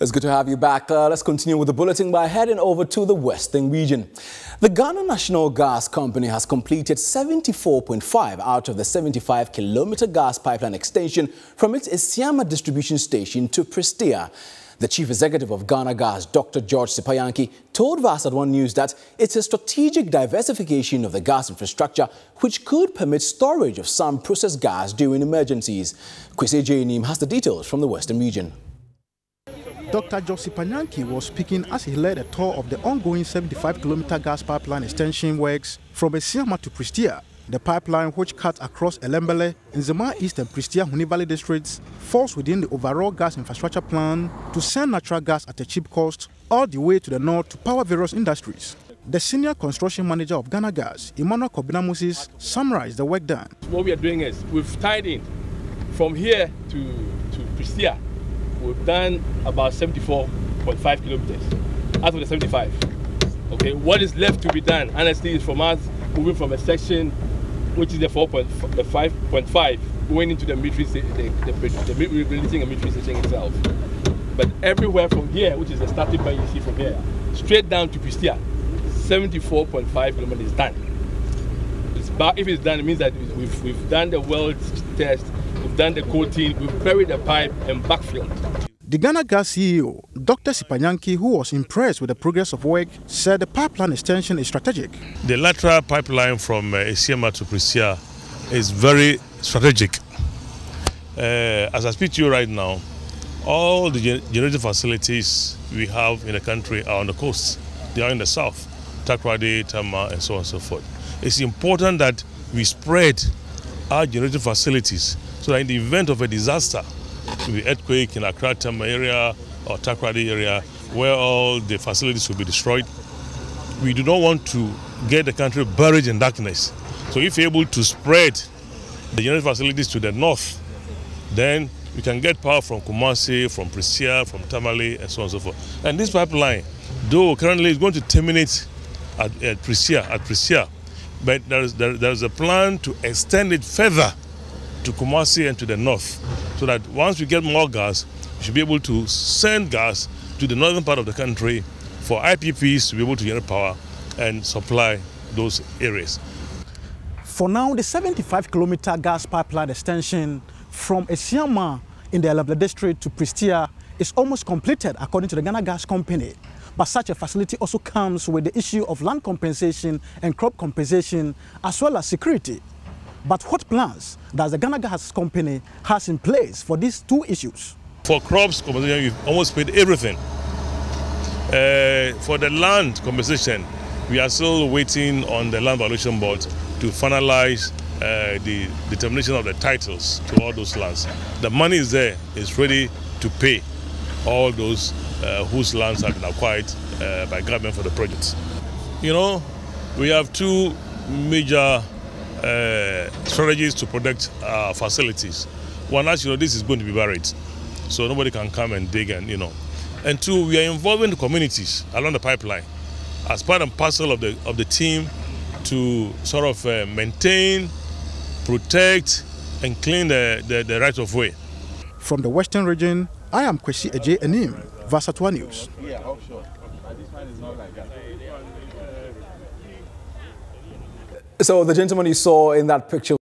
It's good to have you back. Let's continue with the bulletin by heading over to the Western region. The Ghana National Gas Company has completed 74.5 out of the 75-kilometer gas pipeline extension from its Essiama distribution station to Prestea. The chief executive of Ghana Gas, Dr. George Sipa Yankey, told Viasat One News that it's a strategic diversification of the gas infrastructure which could permit storage of some processed gas during emergencies. Kwesi Agyei Annim has the details from the Western region. Dr. George Sipa Yankey was speaking as he led a tour of the ongoing 75-kilometer gas pipeline extension works from Essiama to Prestea. The pipeline, which cuts across Elembele, Nzema East and Prestea Huni-Valley districts, falls within the overall gas infrastructure plan to send natural gas at a cheap cost all the way to the north to power various industries. The senior construction manager of Ghana Gas, Emmanuel Kobina-Mussis, summarized the work done. What we are doing is we've tied in from here to Prestea. We've done about 74.5 kilometers out of the 75. Okay, what is left to be done, honestly, is from us moving from a section which is the 4.5.5 going into the military station itself. But everywhere from here, which is the starting point you see from here, straight down to Prestea, 74.5 kilometers is done. If it's done, it means that we've done the world test. We've done the coating, we've buried the pipe and backfilled. The Ghana Gas CEO, Dr. Sipa Yankey, who was impressed with the progress of work, said the pipeline extension is strategic. The lateral pipeline from Essiama to Prestea is very strategic. As I speak to you right now, all the generating facilities we have in the country are on the coast. They are in the south, Takoradi, Tema, and so on and so forth. It's important that we spread our generating facilities so that in the event of a disaster, the earthquake in Akratama area or Takoradi area, where all the facilities will be destroyed, we do not want to get the country buried in darkness. So if able to spread the generating facilities to the north, then we can get power from Kumasi, from Prestea, from Tamale, and so on and so forth. And this pipeline, though currently is going to terminate at Prestea, but there is a plan to extend it further to Kumasi and to the north, so that once we get more gas, we should be able to send gas to the northern part of the country for IPPs to be able to generate power and supply those areas. For now, the 75-kilometer gas pipeline extension from Essiama in the Elembele district to Prestea is almost completed, according to the Ghana Gas Company. But such a facility also comes with the issue of land compensation and crop compensation, as well as security. But what plans does the Ghana Gas Company has in place for these two issues? For crops compensation, we've almost paid everything. For the land compensation, we are still waiting on the Land Valuation Board to finalize the determination of the titles to all those lands. The money is there, it's ready to pay all those whose lands have been acquired by government for the projects. You know, we have two major strategies to protect our facilities. One, as you know, this is going to be buried, so nobody can come and dig and, you know. And two, we are involving the communities along the pipeline as part and parcel of the team to sort of maintain, protect, and clean the right of way. From the Western region, I am Kwesi Agyei Annim, Viasat One News. So the gentleman you saw in that picture